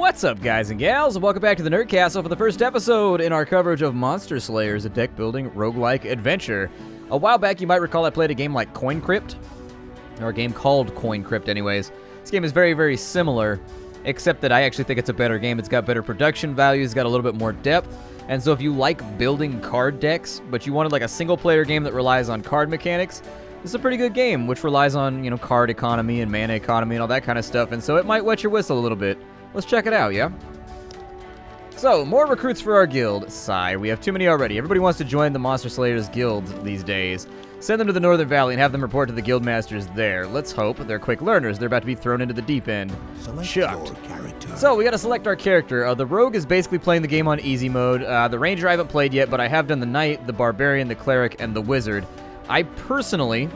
What's up, guys and gals? Welcome back to the Nerd Castle for the first episode in our coverage of Monster Slayers, a deck-building roguelike adventure. A while back, you might recall I played a game like Coin Crypt, or a game called Coin Crypt anyways. This game is very, very similar, except that I actually think it's a better game. It's got better production value, it's got a little bit more depth, and so if you like building card decks, but you wanted like a single-player game that relies on card mechanics, it's a pretty good game, which relies on, you know, card economy and mana economy and all that kind of stuff, and so it might wet your whistle a little bit. Let's check it out, yeah? So, more recruits for our guild. Sigh, we have too many already. Everybody wants to join the Monster Slayers guild these days. Send them to the Northern Valley and have them report to the guild masters there. Let's hope they're quick learners. They're about to be thrown into the deep end. Shocked. So, we gotta select our character. The Rogue is basically playing the game on easy mode. The Ranger I haven't played yet, but I have done the Knight, the Barbarian, the Cleric, and the Wizard. I personally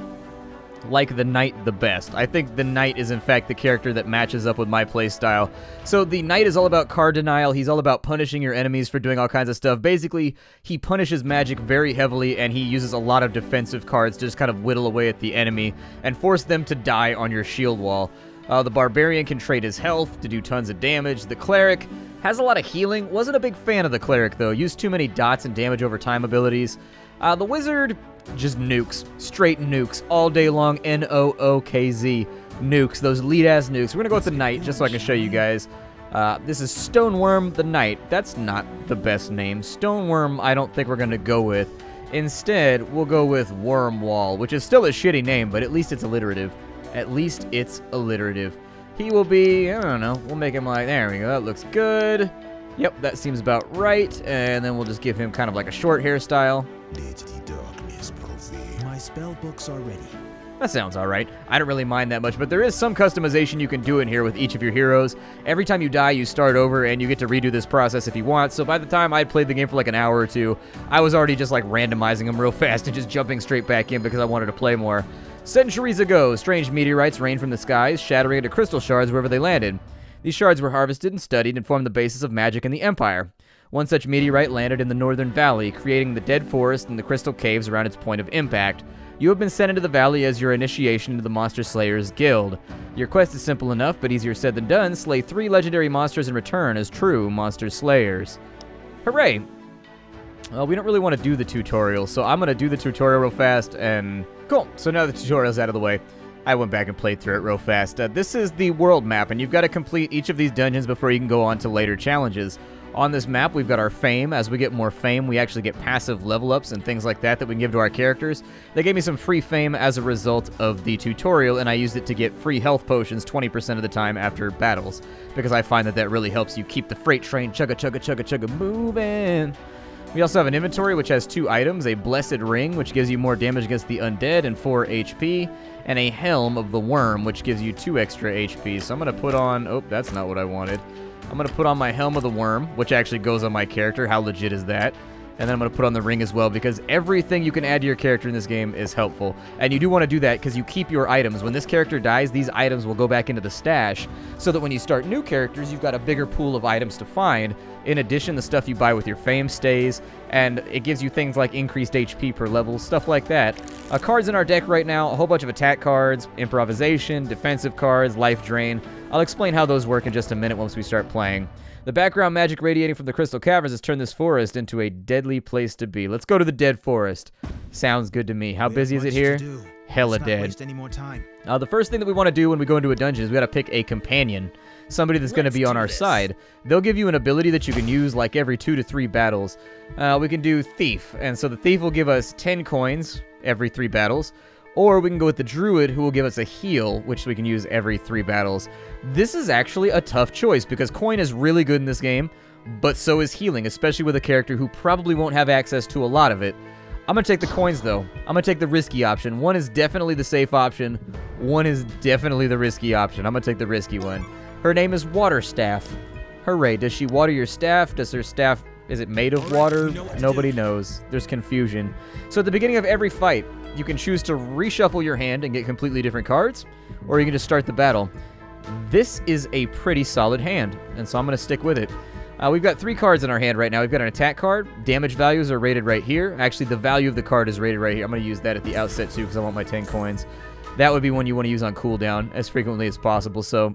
like the Knight the best. I think the Knight is in fact the character that matches up with my playstyle. So the Knight is all about card denial. He's all about punishing your enemies for doing all kinds of stuff. Basically, he punishes magic very heavily and he uses a lot of defensive cards to just kind of whittle away at the enemy and force them to die on your shield wall. The Barbarian can trade his health to do tons of damage. The Cleric has a lot of healing. Wasn't a big fan of the Cleric though. Used too many dots and damage over time abilities. The Wizard just nukes. Straight nukes. All day long. N-O-O-K-Z. Nukes. Those lead-ass nukes. We're gonna go with the Knight, just so I can show you guys. This is Stoneworm the Knight. That's not the best name. Stoneworm, I don't think we're gonna go with. Instead, we'll go with Wormwall, which is still a shitty name, but at least it's alliterative. At least it's alliterative. He will be, I don't know, we'll make him like, there we go, that looks good. Yep, that seems about right. And then we'll just give him kind of like a short hairstyle. My spell books are ready. That sounds alright. I don't really mind that much, but there is some customization you can do in here with each of your heroes. Every time you die, you start over, and you get to redo this process if you want. So by the time I played the game for like an hour or two, I was already just like randomizing them real fast and just jumping straight back in because I wanted to play more. Centuries ago, strange meteorites rained from the skies, shattering into crystal shards wherever they landed. These shards were harvested and studied and formed the basis of magic in the Empire. One such meteorite landed in the Northern Valley, creating the dead forest and the crystal caves around its point of impact. You have been sent into the valley as your initiation to the Monster Slayers Guild. Your quest is simple enough, but easier said than done. Slay 3 legendary monsters and return as true Monster Slayers. Hooray! Well, we don't really want to do the tutorial, so I'm going to do the tutorial real fast, and cool. So now the tutorial's out of the way. I went back and played through it real fast. This is the world map, and you've got to complete each of these dungeons before you can go on to later challenges. On this map, we've got our fame. As we get more fame, we actually get passive level-ups and things like that that we can give to our characters. They gave me some free fame as a result of the tutorial, and I used it to get free health potions 20% of the time after battles, because I find that that really helps you keep the freight train chugga-chugga-chugga-chugga moving. We also have an inventory, which has 2 items, a Blessed Ring, which gives you more damage against the undead and 4 HP, and a Helm of the Worm, which gives you 2 extra HP. So I'm going to put on... Oh, that's not what I wanted. I'm going to put on my Helm of the Worm, which actually goes on my character. How legit is that? And then I'm going to put on the ring as well, because everything you can add to your character in this game is helpful. And you do want to do that because you keep your items. When this character dies, these items will go back into the stash, so that when you start new characters, you've got a bigger pool of items to find. In addition, the stuff you buy with your fame stays, and it gives you things like increased HP per level, stuff like that. Cards in our deck right now, a whole bunch of attack cards, improvisation, defensive cards, life drain. I'll explain how those work in just a minute once we start playing. The background magic radiating from the crystal caverns has turned this forest into a deadly place to be. Let's go to the dead forest. Sounds good to me. How busy is it here? Hella dead. The first thing that we want to do when we go into a dungeon is we got to pick a companion. Somebody that's going to be on our side. They'll give you an ability that you can use like every 2 to 3 battles. We can do Thief. And so the Thief will give us 10 coins every 3 battles. Or we can go with the Druid, who will give us a heal, which we can use every 3 battles. This is actually a tough choice, because coin is really good in this game, but so is healing, especially with a character who probably won't have access to a lot of it. I'm going to take the coins, though. I'm going to take the risky option. One is definitely the safe option. One is definitely the risky option. I'm going to take the risky one. Her name is Waterstaff. Hooray. Does she water your staff? Does her staff... Is it made of water? Nobody knows. There's confusion. So at the beginning of every fight, you can choose to reshuffle your hand and get completely different cards, or you can just start the battle. This is a pretty solid hand, and so I'm going to stick with it. We've got 3 cards in our hand right now. We've got an attack card. Damage values are rated right here. Actually, the value of the card is rated right here. I'm going to use that at the outset, too, because I want my 10 coins. That would be one you want to use on cooldown as frequently as possible, so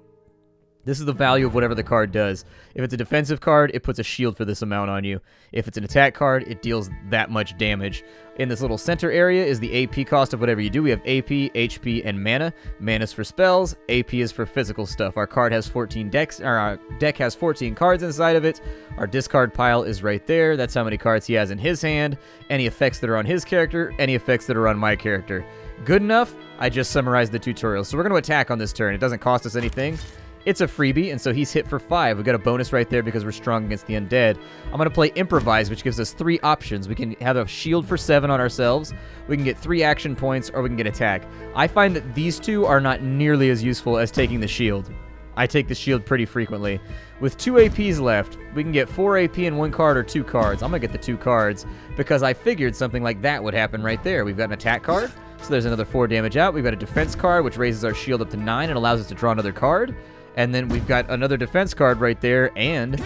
This is the value of whatever the card does. If it's a defensive card, it puts a shield for this amount on you. If it's an attack card, it deals that much damage. In this little center area is the AP cost of whatever you do. We have AP, HP, and mana. Mana's for spells. AP is for physical stuff. Our card has 14 decks, or our deck has 14 cards inside of it. Our discard pile is right there. That's how many cards he has in his hand. Any effects that are on his character, any effects that are on my character. Good enough? I just summarized the tutorial. So we're going to attack on this turn. It doesn't cost us anything. It's a freebie, and so he's hit for 5. We've got a bonus right there because we're strong against the undead. I'm going to play Improvise, which gives us 3 options. We can have a shield for 7 on ourselves, we can get 3 action points, or we can get attack. I find that these two are not nearly as useful as taking the shield. I take the shield pretty frequently. With 2 APs left, we can get 4 AP in 1 card or 2 cards. I'm going to get the 2 cards because I figured something like that would happen right there. We've got an attack card, so there's another 4 damage out. We've got a defense card, which raises our shield up to 9 and allows us to draw another card. And then we've got another defense card right there, and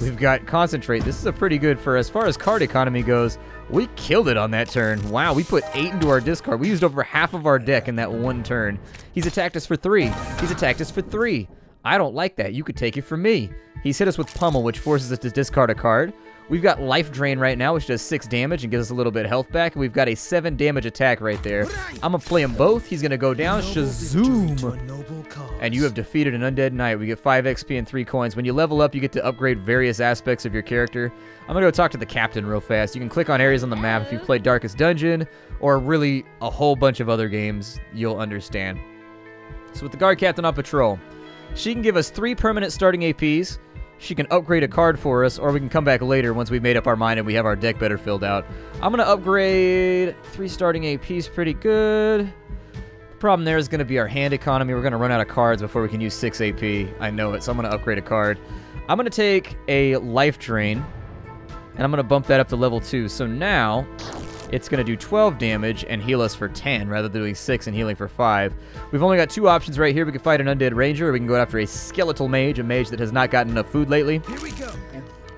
we've got Concentrate. This is a pretty good, for as far as card economy goes, we killed it on that turn. Wow, we put 8 into our discard. We used over half of our deck in that one turn. He's attacked us for 3. He's attacked us for 3. I don't like that. You could take it from me. He's hit us with Pummel, which forces us to discard a card. We've got Life Drain right now, which does 6 damage and gives us a little bit of health back. We've got a 7 damage attack right there. I'm going to play them both. He's going to go down. Shazoom! And you have defeated an undead knight. We get 5 XP and 3 coins. When you level up, you get to upgrade various aspects of your character. I'm going to go talk to the captain real fast. You can click on areas on the map if you've played Darkest Dungeon or really a whole bunch of other games. You'll understand. So with the guard captain on patrol, she can give us 3 permanent starting APs. She can upgrade a card for us, or we can come back later once we've made up our mind and we have our deck better filled out. I'm going to upgrade 3 starting APs pretty good. The problem there is going to be our hand economy. We're going to run out of cards before we can use 6 AP. I know it, so I'm going to upgrade a card. I'm going to take a Life Drain, and I'm going to bump that up to level 2. So now it's going to do 12 damage and heal us for 10 rather than doing 6 and healing for 5. We've only got 2 options right here. We can fight an undead ranger, or we can go after a skeletal mage, a mage that has not gotten enough food lately. Here we go.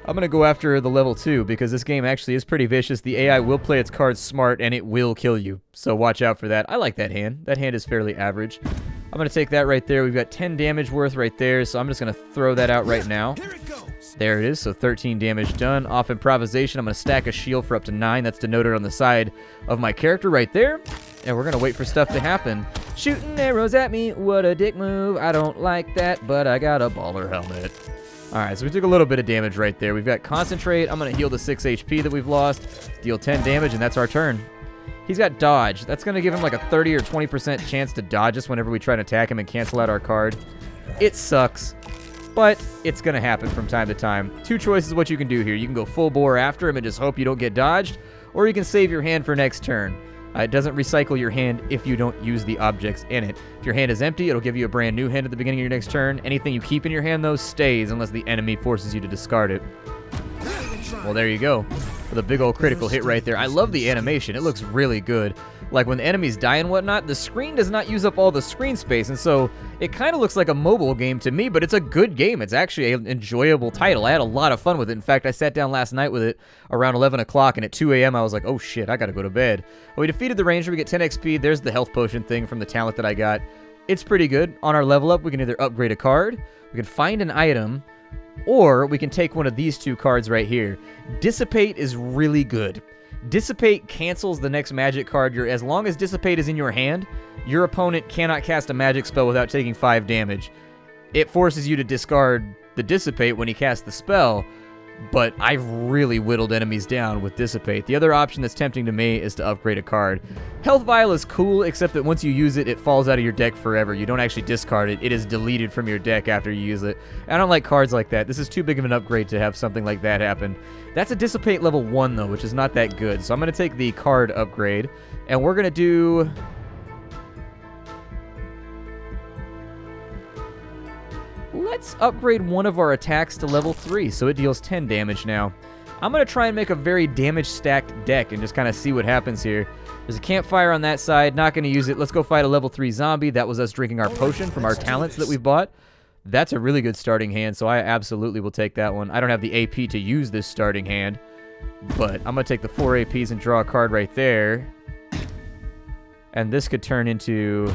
I'm going to go after the level 2 because this game actually is pretty vicious. The AI will play its cards smart and it will kill you, so watch out for that. I like that hand. That hand is fairly average. I'm going to take that right there. We've got 10 damage worth right there, so I'm just going to throw that out right now. Here it goes. There it is, so 13 damage done. Off improvisation, I'm going to stack a shield for up to 9. That's denoted on the side of my character right there. And we're going to wait for stuff to happen. Shooting arrows at me, what a dick move. I don't like that, but I got a baller helmet. All right, so we took a little bit of damage right there. We've got Concentrate. I'm going to heal the 6 HP that we've lost, deal 10 damage, and that's our turn. He's got Dodge. That's going to give him like a 30 or 20% chance to dodge us whenever we try and attack him and cancel out our card. It sucks, but it's going to happen from time to time. 2 choices what you can do here. You can go full bore after him and just hope you don't get dodged, or you can save your hand for next turn. It doesn't recycle your hand if you don't use the objects in it. If your hand is empty, it'll give you a brand new hand at the beginning of your next turn. Anything you keep in your hand, though, stays unless the enemy forces you to discard it. Well, there you go. With a big old critical hit right there. I love the animation. It looks really good. Like when the enemies die and whatnot, the screen does not use up all the screen space, and so it kind of looks like a mobile game to me, but it's a good game. It's actually an enjoyable title. I had a lot of fun with it. In fact, I sat down last night with it around 11 o'clock, and at 2 a.m. I was like, oh shit, I gotta go to bed. Well, we defeated the ranger. We get 10 XP. There's the health potion thing from the talent that I got. It's pretty good. On our level up, we can either upgrade a card, we can find an item, or we can take one of these 2 cards right here. Dissipate is really good. Dissipate cancels the next magic card. As long as Dissipate is in your hand, your opponent cannot cast a magic spell without taking 5 damage. It forces you to discard the Dissipate when he casts the spell, but I've really whittled enemies down with Dissipate. The other option that's tempting to me is to upgrade a card. Health Vial is cool, except that once you use it, it falls out of your deck forever. You don't actually discard it. It is deleted from your deck after you use it. I don't like cards like that. This is too big of an upgrade to have something like that happen. That's a Dissipate level 1, though, which is not that good. So I'm going to take the card upgrade, and we're going to do... let's upgrade one of our attacks to level 3, so it deals 10 damage now. I'm going to try and make a very damage-stacked deck and just kind of see what happens here. There's a campfire on that side, not going to use it. Let's go fight a level 3 zombie. That was us drinking our potion from our talents that we bought. That's a really good starting hand, so I absolutely will take that one. I don't have the AP to use this starting hand, but I'm going to take the 4 APs and draw a card right there. And this could turn into...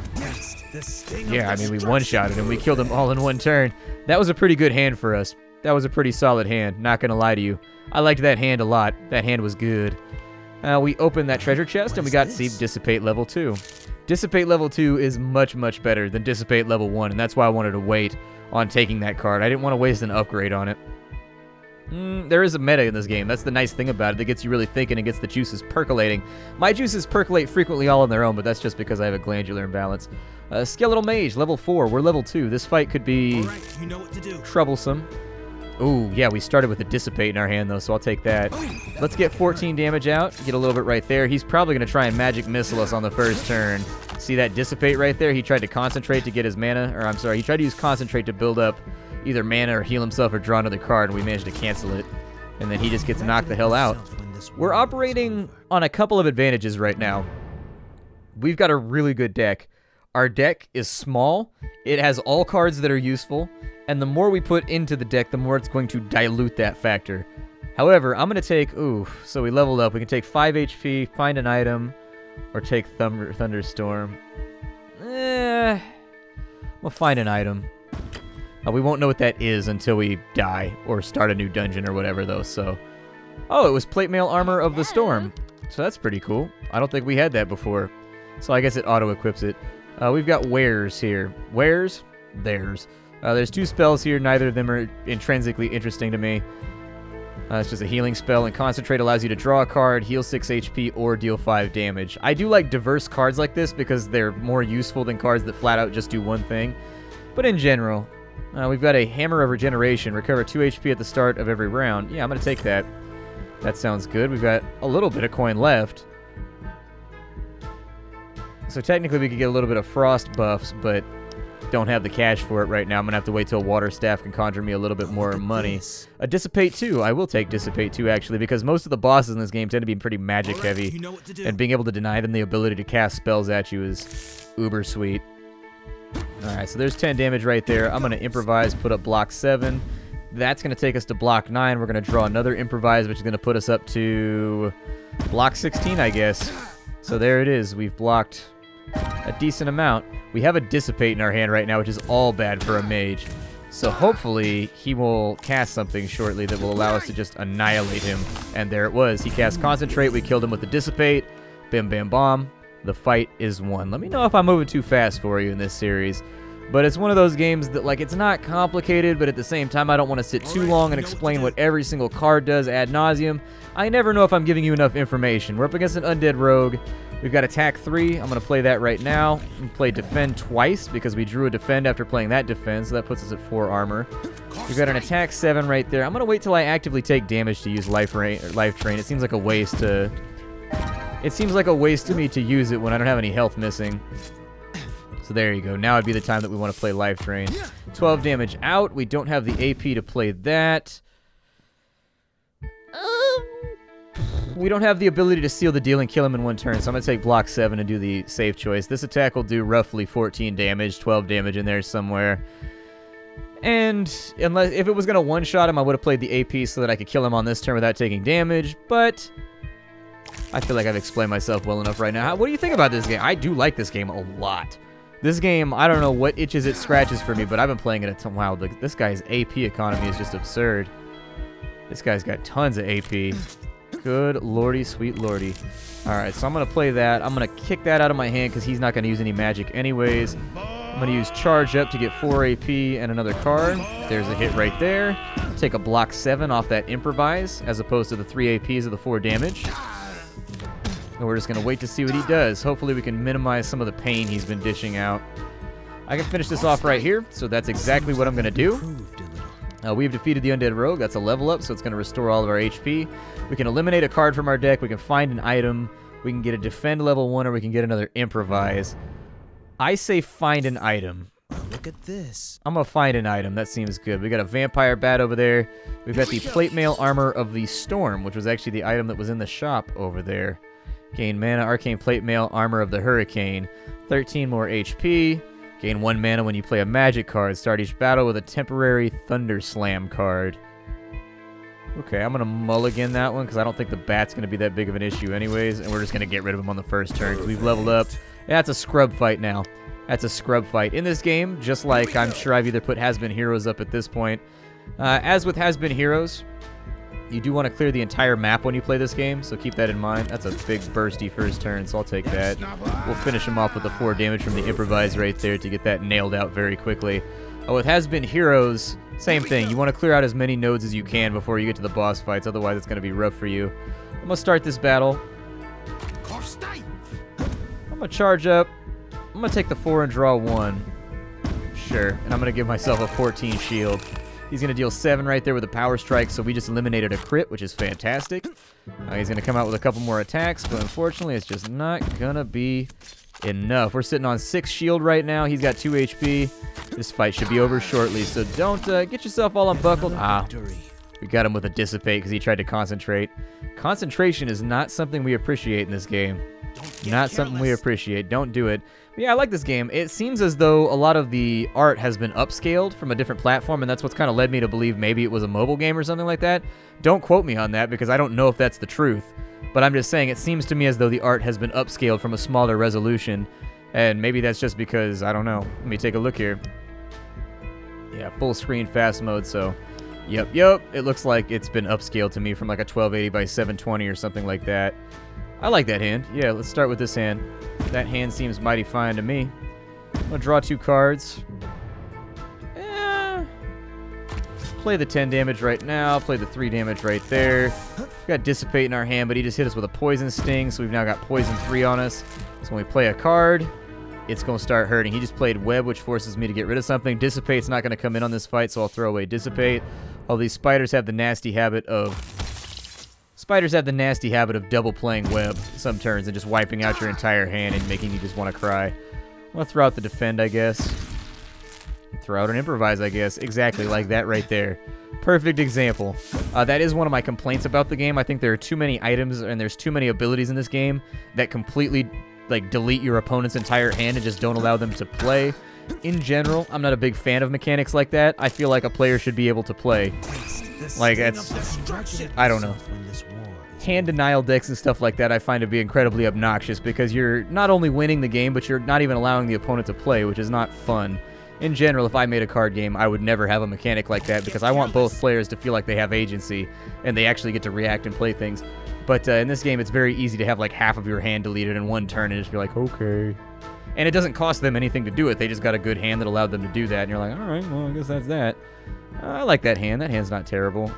Yeah, I mean, we one-shotted him. We killed him all in one turn. That was a pretty good hand for us. That was a pretty solid hand, not gonna lie to you. I liked that hand a lot. That hand was good. We opened that treasure chest, and we got Seep Dissipate Level 2. Dissipate Level 2 is much, much better than Dissipate Level 1, and that's why I wanted to wait on taking that card. I didn't want to waste an upgrade on it. There is a meta in this game. That's the nice thing about it. That gets you really thinking and gets the juices percolating. My juices percolate frequently all on their own, but that's just because I have a glandular imbalance. Skeletal Mage, level 4. We're level 2. This fight could be troublesome. Ooh, yeah, we started with a Dissipate in our hand, though, so I'll take that. Let's get 14 damage out. Get a little bit right there. He's probably going to try and Magic Missile us on the first turn. See that Dissipate right there? He tried to concentrate to get his mana. Or, I'm sorry, he tried to use Concentrate to build up either mana or heal himself or draw another card, and we managed to cancel it. And then he just gets knocked the hell out. We're operating on a couple of advantages right now. We've got a really good deck. Our deck is small. It has all cards that are useful. And the more we put into the deck, the more it's going to dilute that factor. However, I'm going to take... Ooh, so we leveled up. We can take 5 HP, find an item, or take Thunderstorm. We'll find an item. We won't know what that is until we die or start a new dungeon or whatever, though, so... Oh, it was Plate Mail Armor of the Storm. So that's pretty cool. I don't think we had that before. So I guess it auto-equips it. We've got wares here. Wares? Theirs. There's 2 spells here. Neither of them are intrinsically interesting to me. It's just a healing spell, and Concentrate allows you to draw a card, heal 6 HP, or deal 5 damage. I do like diverse cards like this because they're more useful than cards that flat out just do one thing. But in general... we've got a Hammer of Regeneration. Recover 2 HP at the start of every round. Yeah, I'm going to take that. That sounds good. We've got a little bit of coin left. So technically we could get a little bit of frost buffs, but don't have the cash for it right now. I'm going to have to wait till Water Staff can conjure me a little bit more money. A Dissipate 2. I will take Dissipate 2, actually, because most of the bosses in this game tend to be pretty magic heavy. You know what to do. And being able to deny them the ability to cast spells at you is uber sweet. Alright, so there's 10 damage right there. I'm going to improvise, put up block 7. That's going to take us to block 9. We're going to draw another improvise, which is going to put us up to block 16, I guess. So there it is. We've blocked a decent amount. We have a Dissipate in our hand right now, which is all bad for a mage. So hopefully he will cast something shortly that will allow us to just annihilate him. And there it was. He cast Concentrate. We killed him with the Dissipate. Bim, bam, bomb. The fight is won. Let me know if I'm moving too fast for you in this series, but it's one of those games that, like, it's not complicated, but at the same time, I don't want to sit too long and explain what every single card does ad nauseum. I never know if I'm giving you enough information. We're up against an undead rogue. We've got attack 3. I'm going to play that right now. We play defend twice because we drew a defend after playing that defend, so that puts us at 4 armor. We've got an attack 7 right there. I'm going to wait till I actively take damage to use life train. It seems like a waste to... It seems like a waste to me to use it when I don't have any health missing. So there you go. Now would be the time that we want to play Life Drain. 12 damage out. We don't have the AP to play that. We don't have the ability to seal the deal and kill him in one turn, so I'm going to take block 7 and do the safe choice. This attack will do roughly 14 damage, 12 damage in there somewhere. And unless if it was going to one-shot him, I would have played the AP so that I could kill him on this turn without taking damage, but... I feel like I've explained myself well enough right now. What do you think about this game? I do like this game a lot. This game, I don't know what itches it scratches for me, but I've been playing it a ton. Wow, look, this guy's AP economy is just absurd. This guy's got tons of AP. Good lordy, sweet lordy. All right, so I'm going to play that. I'm going to kick that out of my hand because he's not going to use any magic anyways. I'm going to use Charge Up to get 4 AP and another card. There's a hit right there. Take a block 7 off that improvise as opposed to the 3 APs of the 4 damage. And we're just going to wait to see what he does. Hopefully we can minimize some of the pain he's been dishing out. I can finish this off right here, so that's exactly what I'm going to do. We've defeated the Undead Rogue. That's a level up, so it's going to restore all of our HP. We can eliminate a card from our deck. We can find an item. We can get a Defend level 1, or we can get another Improvise. I say find an item. Look at this. I'm going to find an item. That seems good. We got a vampire bat over there. We've got the Plate Mail Armor of the Storm, which was actually the item that was in the shop over there. Gain mana, Arcane Plate Mail, Armor of the Hurricane. 13 more HP. Gain 1 mana when you play a magic card. Start each battle with a temporary Thunder Slam card. Okay, I'm going to mulligan that one because I don't think the bat's going to be that big of an issue anyways. And we're just going to get rid of him on the first turn because we've leveled up. Yeah, it's a scrub fight now. That's a scrub fight. In this game, just like I'm sure I've either put Has Been Heroes up at this point. As with Has Been Heroes, you do want to clear the entire map when you play this game, so keep that in mind. That's a big bursty first turn, so I'll take that. We'll finish him off with the 4 damage from the improvise right there to get that nailed out very quickly. With Has Been Heroes, same thing. You want to clear out as many nodes as you can before you get to the boss fights, otherwise it's going to be rough for you. I'm going to start this battle. I'm going to charge up. I'm going to take the 4 and draw 1. Sure. And I'm going to give myself a 14 shield. He's going to deal 7 right there with a power strike, so we just eliminated a crit, which is fantastic. He's going to come out with a couple more attacks, but unfortunately it's just not going to be enough. We're sitting on 6 shield right now. He's got 2 HP. This fight should be over shortly, so don't get yourself all unbuckled. We got him with a dissipate because he tried to concentrate. Concentration is not something we appreciate in this game. Not something we appreciate. Don't do it. But yeah, I like this game. It seems as though a lot of the art has been upscaled from a different platform, and that's what's kind of led me to believe maybe it was a mobile game or something like that. Don't quote me on that because I don't know if that's the truth. But I'm just saying it seems to me as though the art has been upscaled from a smaller resolution, and maybe that's just because, I don't know. Let me take a look here. Yeah, full screen fast mode, so... Yep, it looks like it's been upscaled to me from like a 1280 by 720 or something like that. I like that hand. Yeah, let's start with this hand. That hand seems mighty fine to me. I'm gonna draw 2 cards. Play the 10 damage right now. Play the 3 damage right there. We've got Dissipate in our hand, but he just hit us with a Poison Sting, so we've now got Poison 3 on us. So when we play a card, it's gonna start hurting. He just played Web, which forces me to get rid of something. Dissipate's not gonna come in on this fight, so I'll throw away Dissipate. All these spiders have the nasty habit of... Spiders have the nasty habit of double playing Web some turns and just wiping out your entire hand and making you just want to cry. I'm going to throw out the Defend, I guess. Throw out an Improvise, I guess. Exactly like that right there. Perfect example. That is one of my complaints about the game. I think there are too many items and there's too many abilities in this game that completely like delete your opponent's entire hand and just don't allow them to play. In general, I'm not a big fan of mechanics like that. I feel like a player should be able to play. Like, that's... I don't know. Hand denial decks and stuff like that I find to be incredibly obnoxious because you're not only winning the game, but you're not even allowing the opponent to play, which is not fun. In general, if I made a card game, I would never have a mechanic like that because I want both players to feel like they have agency and they actually get to react and play things. But in this game, it's very easy to have like half of your hand deleted in one turn and just be like, okay. And it doesn't cost them anything to do it. They just got a good hand that allowed them to do that. And you're like, all right, well, I guess that's that. I like that hand. That hand's not terrible.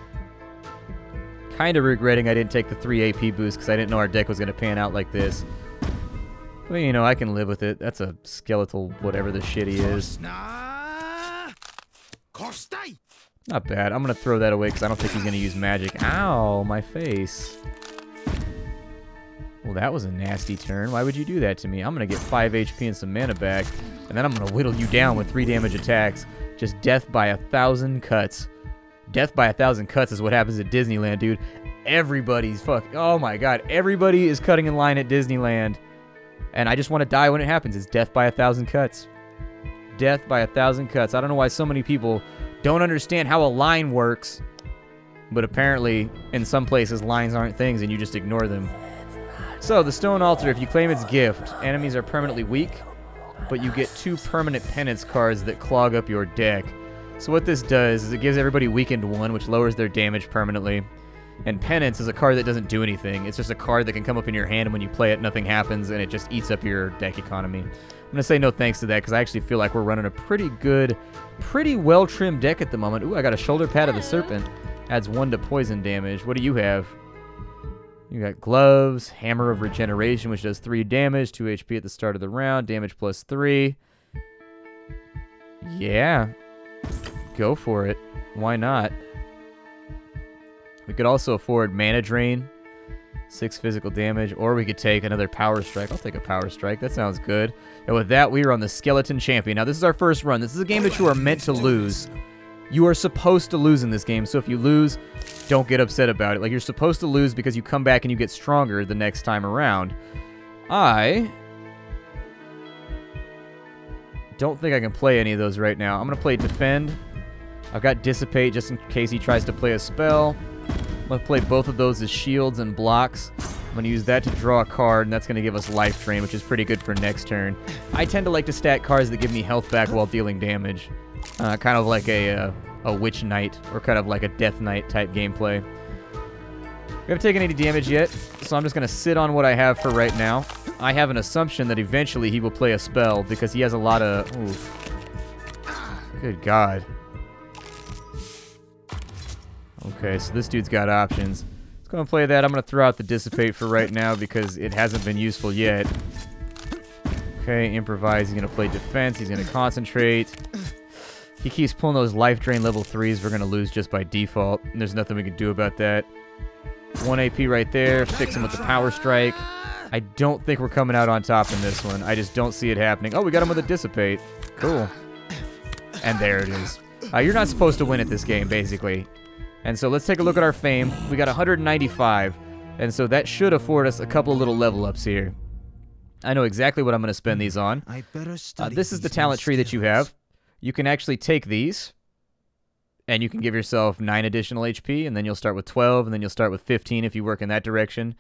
Kind of regretting I didn't take the 3 AP boost because I didn't know our deck was going to pan out like this. Well, you know, I can live with it. That's a skeletal whatever the shit he is. Not bad. I'm going to throw that away because I don't think he's going to use magic. Ow, my face. Well, that was a nasty turn. Why would you do that to me? I'm going to get 5 HP and some mana back, and then I'm going to whittle you down with 3 damage attacks. Just death by 1,000 cuts. Death by 1,000 cuts is what happens at Disneyland, dude. Everybody's oh my god. Everybody is cutting in line at Disneyland, and I just want to die when it happens. It's death by 1,000 cuts. Death by 1,000 cuts. I don't know why so many people don't understand how a line works, but apparently in some places lines aren't things, and you just ignore them. So, the Stone Altar, if you claim its gift, enemies are permanently weak, but you get 2 permanent penance cards that clog up your deck. So what this does is it gives everybody Weakened 1, which lowers their damage permanently. And Penance is a card that doesn't do anything. It's just a card that can come up in your hand, and when you play it, nothing happens, and it just eats up your deck economy. I'm going to say no thanks to that, because I actually feel like we're running a pretty good, pretty well-trimmed deck at the moment. Ooh, I got a Shoulder Pad of the Serpent. Adds 1 to poison damage. What do you have? You got gloves, hammer of regeneration, which does 3 damage, 2 HP at the start of the round, damage plus 3. Yeah, go for it. Why not? We could also afford mana drain, 6 physical damage, or we could take another power strike. I'll take a power strike. That sounds good. And with that, we are on the Skeleton Champion. Now, this is our first run. This is a game that you are meant to lose. You are supposed to lose in this game, so if you lose, don't get upset about it. Like, you're supposed to lose because you come back and you get stronger the next time around. I don't think I can play any of those right now. I'm going to play Defend. I've got Dissipate just in case he tries to play a spell. I'm going to play both of those as shields and blocks. I'm going to use that to draw a card, and that's going to give us Life Drain, which is pretty good for next turn. I tend to like to stack cards that give me health back while dealing damage. Kind of like a Witch Knight, or kind of like a Death Knight type gameplay. We haven't taken any damage yet, so I'm just going to sit on what I have for right now. I have an assumption that eventually he will play a spell, because he has a lot of... Ooh. Good God. Okay, so this dude's got options. Let's go and play that. I'm going to throw out the Dissipate for right now, because it hasn't been useful yet. Okay, Improvise. He's going to play Defense. He's going to Concentrate. He keeps pulling those Life Drain level 3s. We're going to lose just by default, and there's nothing we can do about that. 1 AP right there. Fix him with the Power Strike. I don't think we're coming out on top in this one. I just don't see it happening. Oh, we got him with a Dissipate. Cool. And there it is. You're not supposed to win at this game, basically. And so let's take a look at our fame. We got 195. And so that should afford us a couple of little level ups here. I know exactly what I'm going to spend these on. This is the talent tree that you have. You can actually take these. And you can give yourself 9 additional HP, and then you'll start with 12, and then you'll start with 15 if you work in that direction.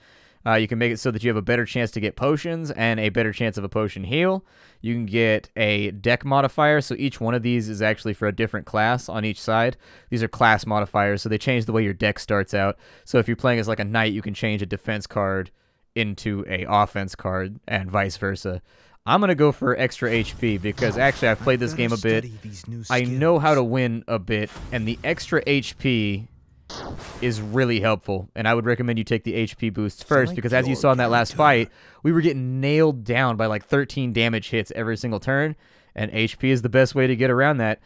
You can make it so that you have a better chance to get potions and a better chance of a potion heal. You can get a deck modifier, so each one of these is actually for a different class on each side. These are class modifiers, so they change the way your deck starts out. So if you're playing as like a knight, you can change a defense card into an offense card and vice versa. I'm going to go for extra HP because actually I've played this game a bit. I know how to win a bit, and the extra HP is really helpful. And I would recommend you take the HP boosts first because as you saw in that last fight, we were getting nailed down by like 13 damage hits every single turn, and HP is the best way to get around that.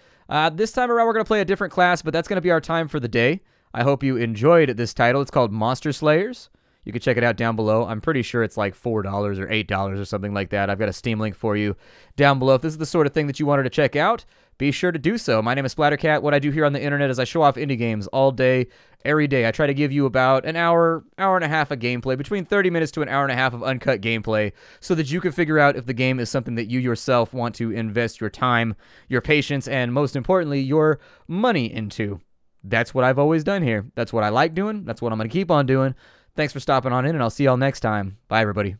This time around we're going to play a different class, but that's going to be our time for the day. I hope you enjoyed this title. It's called Monster Slayers. You can check it out down below. I'm pretty sure it's like $4 or $8 or something like that. I've got a Steam link for you down below. If this is the sort of thing that you wanted to check out, be sure to do so. My name is Splattercat. What I do here on the internet is I show off indie games all day, every day. I try to give you about an hour, hour and a half of gameplay, between 30 minutes to an hour and a half of uncut gameplay, so that you can figure out if the game is something that you yourself want to invest your time, your patience, and most importantly, your money into. That's what I've always done here. That's what I like doing. That's what I'm going to keep on doing. Thanks for stopping on in, and I'll see y'all next time. Bye, everybody.